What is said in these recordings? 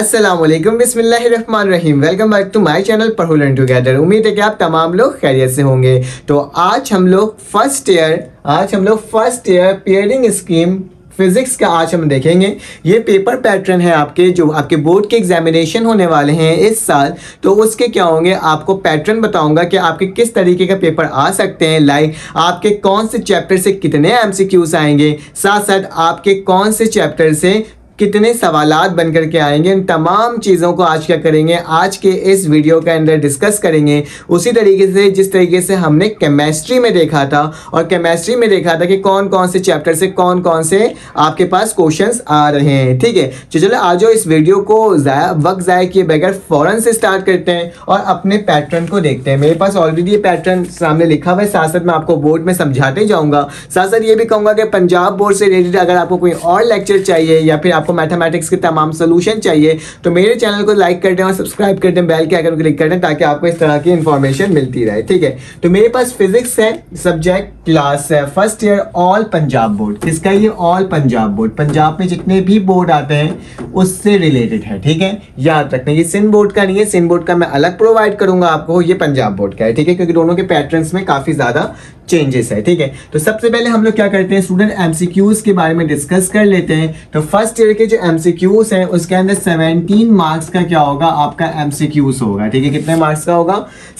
अस्सलामुअलैकुम बिस्मिल्लाहिर्रहमानिर्रहीम। Welcome back to my channel पढ़ो लर्न टुगेदर। उम्मीद है कि आप तमाम लोग खैरियत से होंगे। तो आज हम लोग first year pairing scheme physics का आज हम देखेंगे। ये पेपर पैटर्न है आपके, जो आपके बोर्ड के एग्जामिनेशन होने वाले हैं इस साल, तो उसके क्या होंगे आपको पैटर्न बताऊंगा कि आपके किस तरीके का पेपर आ सकते हैं, लाइक आपके कौन से चैप्टर से कितने MCQs आएंगे, साथ साथ आपके कौन से चैप्टर से कितने सवालात बन करके आएंगे। इन तमाम चीज़ों को आज क्या करेंगे, आज के इस वीडियो के अंदर डिस्कस करेंगे। उसी तरीके से जिस तरीके से हमने केमिस्ट्री में देखा था, और केमिस्ट्री में देखा था कि कौन कौन से चैप्टर से कौन कौन से आपके पास क्वेश्चंस आ रहे हैं। ठीक है, तो चलो आ जाओ, इस वीडियो को वक्त ज़ाया किए बगैर फ़ौरन से स्टार्ट करते हैं और अपने पैटर्न को देखते हैं। मेरे पास ऑलरेडी ये पैटर्न सामने लिखा हुआ है, साथ साथ मैं आपको बोर्ड में समझाते जाऊँगा। साथ साथ ये भी कहूँगा कि पंजाब बोर्ड से रिलेटेड अगर आपको कोई और लेक्चर चाहिए या फिर आपको मैथमेटिक्स के तमाम सोल्यूशन चाहिए, तो मेरे चैनल को लाइक कर दें और सब्सक्राइब कर दें, बेल के आइकन को क्लिक कर दें, ताकि आपको इस तरह की इंफॉर्मेशन मिलती रहे। ठीक है, तो मेरे पास फिजिक्स है, सब्जेक्ट क्लास है, first year all Punjab board. किसका ये? All Punjab board. पंजाब में जितने भी बोर्ड आते हैं उससे रिलेटेड है। ठीक है, याद रखना ये सिंध बोर्ड का नहीं है, सिंध बोर्ड का मैं अलग प्रोवाइड करूंगा आपको, ये पंजाब बोर्ड का है। ठीक है, क्योंकि दोनों के पैटर्न्स में काफी ज्यादा चेंजेस है। ठीक है, तो सबसे पहले हम लोग क्या करते हैं, स्टूडेंट MCQs के बारे में डिस्कस कर लेते हैं। तो फर्स्ट ईयर के जो MCQs हैं उसके अंदर 17 मार्क्स का क्या होगा, आपका MCQs होगा। ठीक है, कितने मार्क्स का होगा?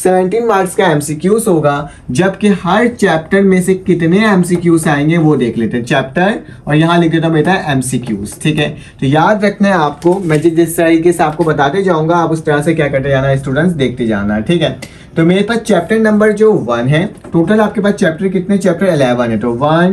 17 मार्क्स का MCQs होगा, जबकि हर चैप्टर में से कितने MCQs आएंगे वो देख लेते हैं। चैप्टर और यहाँ लिख देता हूँ बेटा MCQs। ठीक है, तो याद रखना है आपको, मैं जिस तरीके से आपको बताते जाऊँगा आप उस तरह से क्या करते जाना है स्टूडेंट्स, देखते जाना है। ठीक है, तो मेरे पास चैप्टर नंबर जो 1 है, टोटल आपके पास चैप्टर कितने? चैप्टर 11 है। तो 1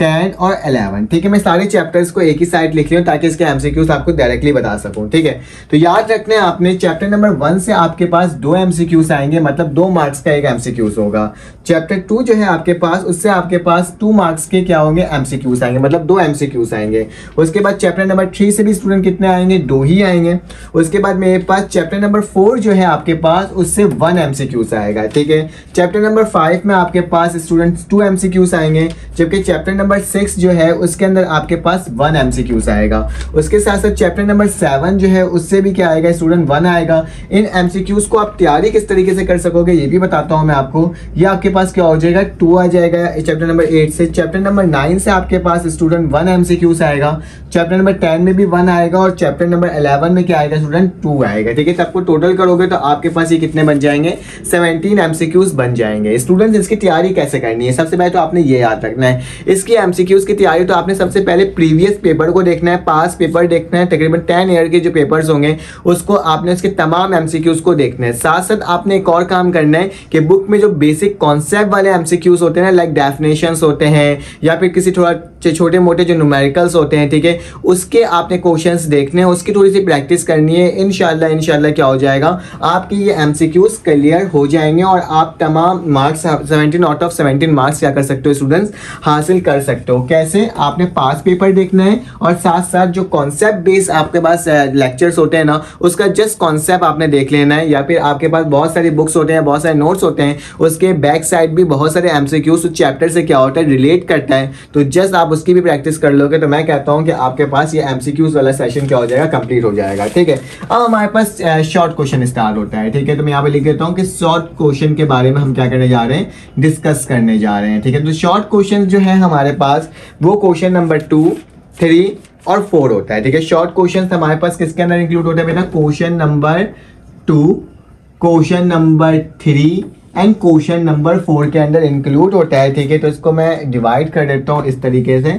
10 और 11। ठीक है, मैं सारे चैप्टर्स को एक ही साइड लिख रही हूँ ताकि इसके MCQs आपको डायरेक्टली बता सकूँ। ठीक है, तो याद रखना है आपने चैप्टर नंबर 1 से आपके पास 2 MCQs आएंगे, मतलब 2 मार्क्स का एक MCQs होगा। चैप्टर 2 जो है आपके पास, उससे आपके पास 2 मार्क्स के क्या होंगे, MCQs आएंगे, मतलब 2 MCQs आएंगे। उसके बाद चैप्टर नंबर 3 से भी स्टूडेंट कितने आएंगे? 2 ही आएंगे। उसके बाद मेरे पास चैप्टर नंबर 4 जो है आपके पास, उससे 1 MCQs आएगा। ठीक है, चैप्टर नंबर 5 में आपके पास स्टूडेंट्स 2 MCQs आएंगे, जबकि चैप्टर नंबर 6 जो है उसके अंदर आपके पास 1 MCQs आएगा। उसके साथ साथ चैप्टर नंबर 7 जो है उससे भी क्या आएगा स्टूडेंट, 1 आएगा। इन MCQs को आप तैयारी किस तरीके से कर सकोगे ये भी बताता हूँ मैं आपको। ये आपके पास क्या हो जाएगा, 2 आ जाएगा चैप्टर नंबर 8 से। चैप्टर नंबर 9 से आपके पास स्टूडेंट 1 MCQs आएगा, चैप्टर नंबर 10 में भी 1 आएगा, और चैप्टर नंबर 11 में क्या आएगा स्टूडेंट, 2 आएगा। ठीक है, तब को टोटल करोगे तो आपके पास ये कितने बन जाएंगे, 17 MCQs बन जाएंगे। स्टूडेंट्स इसकी तैयारी कैसे करनी है, सबसे पहले तो आपने ये याद रखना है, इसकी MCQs की तैयारी तो आपने सबसे पहले प्रीवियस पेपर को देखना है, पास पेपर देखना है, तकरीबन 10 ईयर के जो पेपर्स होंगे उसको आपने उसके तमाम MCQs को देखना है। साथ साथ आपने एक और काम करना है कि बुक में जो बेसिक कॉन्सेप्ट वाले MCQs होते हैं, लाइक डेफिनेशंस होते हैं या फिर किसी थोड़ा छोटे मोटे जो न्यूमेरिकल्स होते हैं, ठीक है, उसके आपने क्वेश्चंस देखने हैं, उसकी थोड़ी सी प्रैक्टिस करनी है। इंशाल्लाह क्या हो जाएगा, आपकी ये MCQs क्लियर हो जाएंगे और आप तमाम मार्क्स 17 आउट ऑफ 17 मार्क्स क्या कर सकते हो स्टूडेंट्स, हासिल कर सकते हो। कैसे? आपने पास पेपर देखना है और साथ साथ जो कॉन्सेप्ट बेस्ड आपके पास लेक्चर्स होते हैं ना, उसका जस्ट कॉन्सेप्ट आपने देख लेना है, या फिर आपके पास बहुत सारी बुक्स होते हैं, बहुत सारे नोट्स होते हैं, उसके बैक साइड भी बहुत सारे MCQs उस चैप्टर से क्या होता है, रिलेट करता है, तो जस्ट आप उसकी भी प्रैक्टिस कर लोगे तो मैं कहता हूँ कि आपके पास ये MCQs वाला सेशन क्या हो जाएगा, कंप्लीट हो जाएगा। ठीक है, अब हमारे पास शॉर्ट क्वेश्चन स्टार्ट होता है। ठीक है, तो मैं यहाँ पर लिख देता हूँ कि शॉर्ट क्वेश्चन के बारे में हम क्या करने जा रहे हैं, डिस्कस करने जा रहे हैं। ठीक है, तो शॉर्ट क्वेश्चन जो है हमारे पास वो क्वेश्चन नंबर 2, 3 और 4 होता है। ठीक है, शॉर्ट क्वेश्चन हमारे पास किसके अंदर इंक्लूड होता है बेटा, question number 2, question number 3 and question number 4 के अंदर इंक्लूड होता है। ठीक है, तो इसको मैं डिवाइड कर देता हूँ इस तरीके से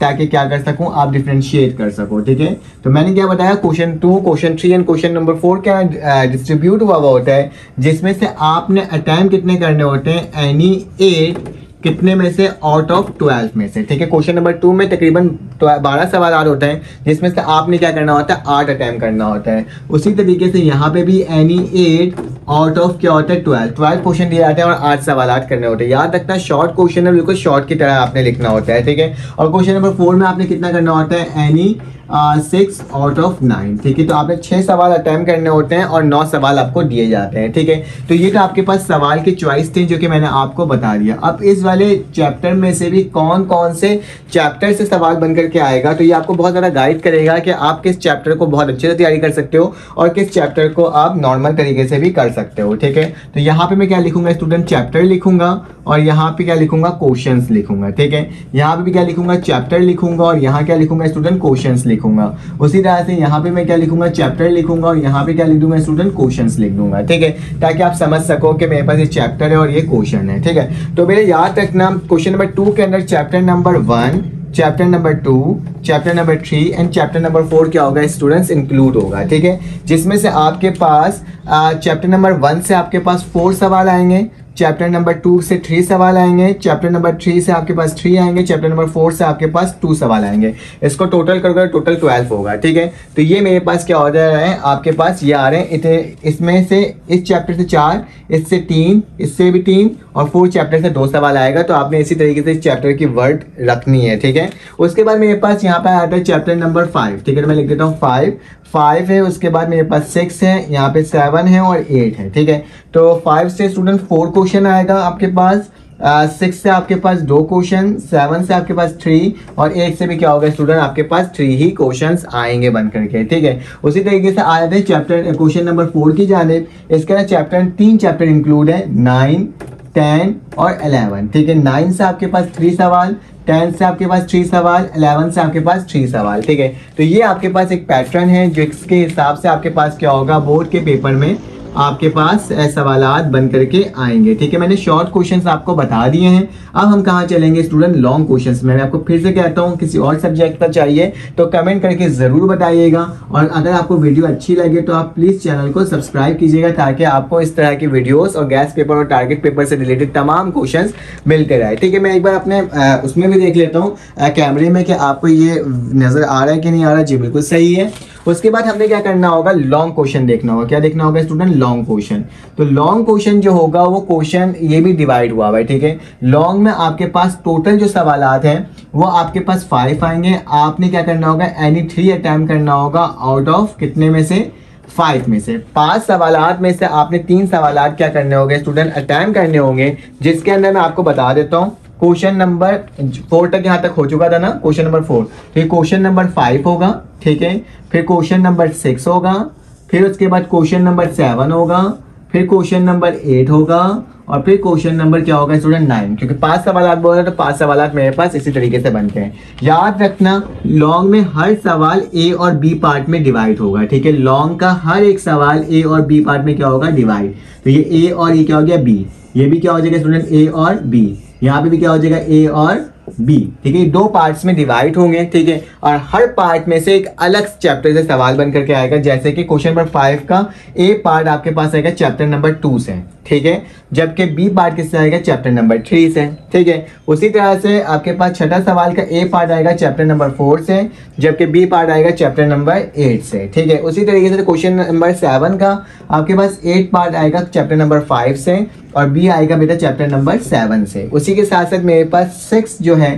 ताकि क्या कर सकूं, आप डिफ्रेंशिएट कर सको। ठीक है, तो मैंने क्या बताया, question 2, question 3 and question number 4 क्या डिस्ट्रीब्यूट हुआ होता है, जिसमें से आपने अटैम्प कितने करने होते हैं, एनी 8 कितने में से, आउट ऑफ 12 में से। ठीक है, क्वेश्चन नंबर 2 में तकरीबन 12 सवाल होते हैं, जिसमें से आपने क्या करना होता है, 8 अटैम्प्ट करना होता है। उसी तरीके से यहाँ पे भी एनी 8 आउट ऑफ क्या होता है, 12 क्वेश्चन दिए जाते हैं और 8 सवाल करने होते हैं। याद रखना शॉर्ट क्वेश्चन है, बिल्कुल शॉर्ट की तरह आपने लिखना होता है। ठीक है, और क्वेश्चन नंबर 4 में आपने कितना करना होता है, एनी 6 आउट ऑफ 9। ठीक है, तो आपने 6 सवाल अटैम्प्ट करने होते हैं और 9 सवाल आपको दिए जाते हैं। ठीक है, तो ये तो आपके पास सवाल की चॉइस थी जो कि मैंने आपको बता दिया। अब इस वाले चैप्टर में से भी कौन कौन से चैप्टर से सवाल बन करके आएगा, तो ये आपको बहुत ज़्यादा गाइड करेगा कि आप किस चैप्टर को बहुत अच्छे से तैयारी कर सकते हो और किस चैप्टर को आप नॉर्मल तरीके से भी कर सकते हो। ठीक है, तो यहाँ पर मैं क्या लिखूँगा, स्टूडेंट चैप्टर लिखूँगा और यहाँ पर क्या लिखूँगा, क्वेश्चन लिखूँगा। ठीक है, यहाँ पर भी क्या लिखूँगा, चैप्टर लिखूँगा और यहाँ क्या लिखूँगा, स्टूडेंट क्वेश्चन लिखूंगा। उसी तरह से यहाँ पे मैं क्या लिखूंगा, चैप्टर लिखूंगा और यहाँ पे क्या लिख दूंगा, स्टूडेंट क्वेश्चंस लिख दूंगा। ठीक है, ताकि आप समझ सको कि मेरे पास ये चैप्टर है और ये क्वेश्चन है। ठीक है, तो मेरे याद रखना, क्वेश्चन नंबर 2 के अंदर chapter number 1, chapter number 2, chapter number 3 and chapter number 4 क्या होगा, स्टूडेंट्स इंक्लूड होगा। ठीक है, जिसमें से आपके पास चैप्टर नंबर 1 से आपके पास 4 सवाल आएंगे, चैप्टर नंबर 2 से 3 सवाल आएंगे, चैप्टर नंबर 3 से आपके पास 3 आएंगे, चैप्टर नंबर 4 से आपके पास 2 सवाल आएंगे। इसको टोटल करोगे टोटल 12 होगा। ठीक है, तो ये मेरे पास क्या हो जा रहा है, आपके पास ये आ रहे हैं, इसमें से इस चैप्टर से 4, इससे 3, इससे भी 3 और 4 चैप्टर से 2 सवाल आएगा। तो आपने इसी तरीके से इस चैप्टर की वर्ड रखनी है। ठीक है, उसके बाद मेरे पास यहाँ पर आता है चैप्टर नंबर 5। ठीक है, तो मैं लिख देता हूँ 5 है, उसके बाद मेरे पास 6 है, यहाँ पे 7 है और 8 है। ठीक है, तो 5 से स्टूडेंट 4 क्वेश्चन आएगा आपके पास, 6 से आपके पास 2 क्वेश्चन, 7 से आपके पास 3 और 8 से भी क्या होगा स्टूडेंट, आपके पास 3 ही क्वेश्चंस आएंगे बन करके। ठीक है, उसी तरीके से आए थे चैप्टर क्वेश्चन नंबर 4 की जानेब, इसके अंदर 3 चैप्टर इंक्लूड है, 9, 10 और 11। ठीक है, 9 से आपके पास 3 सवाल, 10 से आपके पास 3 सवाल, 11 से आपके पास 3 सवाल। ठीक है, तो ये आपके पास एक पैटर्न है जिसके हिसाब से आपके पास क्या होगा, बोर्ड के पेपर में आपके पास सवालात बन करके आएंगे। ठीक है, मैंने शॉर्ट क्वेश्चंस आपको बता दिए हैं, अब हम कहाँ चलेंगे स्टूडेंट, लॉन्ग क्वेश्चंस में। मैं आपको फिर से कहता हूँ, किसी और सब्जेक्ट पर चाहिए तो कमेंट करके ज़रूर बताइएगा और अगर आपको वीडियो अच्छी लगे तो आप प्लीज़ चैनल को सब्सक्राइब कीजिएगा ताकि आपको इस तरह की वीडियोज़ और गैस पेपर और टारगेट पेपर से रिलेटेड तमाम क्वेश्चन मिलते रहे। ठीक है, मैं एक बार अपने उसमें भी देख लेता हूँ कैमरे में कि आपको ये नज़र आ रहा है कि नहीं आ रहा। जी बिल्कुल सही है। उसके बाद हमने क्या करना होगा, लॉन्ग क्वेश्चन देखना होगा। क्या देखना होगा स्टूडेंट, लॉन्ग क्वेश्चन। तो लॉन्ग क्वेश्चन जो होगा वो क्वेश्चन ये भी डिवाइड हुआ है। ठीक है, लॉन्ग में आपके पास टोटल जो सवालात हैं वो आपके पास 5 आएंगे। आपने क्या करना होगा, एनी 3 अटैम्प्ट करना होगा आउट ऑफ कितने में से, 5 में से। 5 सवालात में से आपने 3 सवालात क्या करने होंगे स्टूडेंट, अटैम्प्ट करने होंगे, जिसके अंदर मैं आपको बता देता हूँ क्वेश्चन नंबर 4 तक यहाँ तक हो चुका था ना, क्वेश्चन नंबर 4, तो ये क्वेश्चन नंबर 5 होगा। ठीक है, फिर क्वेश्चन नंबर 6 होगा, फिर उसके बाद क्वेश्चन नंबर 7 होगा, फिर क्वेश्चन नंबर 8 होगा और फिर क्वेश्चन नंबर क्या होगा स्टूडेंट, 9। क्योंकि 5 सवाल बोल रहे हैं तो 5 सवाल मेरे पास इसी तरीके से बनते हैं। याद रखना, लॉन्ग में हर सवाल ए और बी पार्ट में डिवाइड होगा। ठीक है, लॉन्ग का हर एक सवाल ए और बी पार्ट में क्या होगा, डिवाइड। तो ये ए और ये क्या हो गया, बी। ये भी क्या हो जाएगा स्टूडेंट, ए और बी। यहाँ पे भी क्या हो जाएगा, ए और बी। ठीक है, 2 पार्ट्स में डिवाइड होंगे। ठीक है, और हर पार्ट में से एक अलग चैप्टर से सवाल बन करके आएगा। जैसे कि क्वेश्चन नंबर 5 का ए पार्ट आपके पास आएगा चैप्टर नंबर 2 से। ठीक है, जबकि बी पार्ट किससे आएगा, चैप्टर नंबर 3 से। ठीक है, उसी तरह से आपके पास छठा सवाल का ए पार्ट आएगा चैप्टर नंबर 4 से, जबकि बी पार्ट आएगा चैप्टर नंबर 8 से। ठीक है, उसी तरीके से क्वेश्चन नंबर 7 का आपके पास 8 पार्ट आएगा चैप्टर नंबर 5 से और बी आएगा बेटा चैप्टर नंबर 7 से। उसी के साथ साथ मेरे पास 6 जो है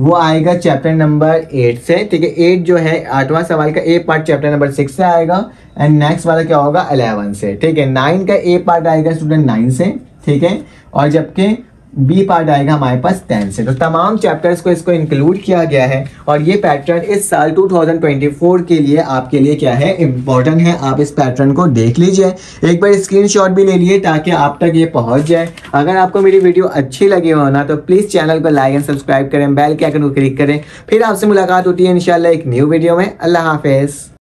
वो आएगा चैप्टर नंबर 8 से। ठीक है, 8 जो है 8वां सवाल का ए पार्ट चैप्टर नंबर 6 से आएगा एंड नेक्स्ट वाला क्या होगा, 11 से। ठीक है, 9 का ए पार्ट आएगा स्टूडेंट 9 से। ठीक है, और जबकि बी पार्ट आएगा हमारे पास 10 से। तो तमाम चैप्टर्स को इसको इंक्लूड किया गया है और ये पैटर्न इस साल 2024 के लिए आपके लिए क्या है, इम्पॉर्टेंट है। आप इस पैटर्न को देख लीजिए, एक बार स्क्रीनशॉट भी ले लिए ताकि आप तक ये पहुंच जाए। अगर आपको मेरी वीडियो अच्छी लगी हो ना तो प्लीज़ चैनल को लाइक एंड सब्सक्राइब करें, बेल के आइकन को क्लिक करें। फिर आपसे मुलाकात होती है इंशाल्लाह एक न्यू वीडियो में। अल्लाह हाफिज़।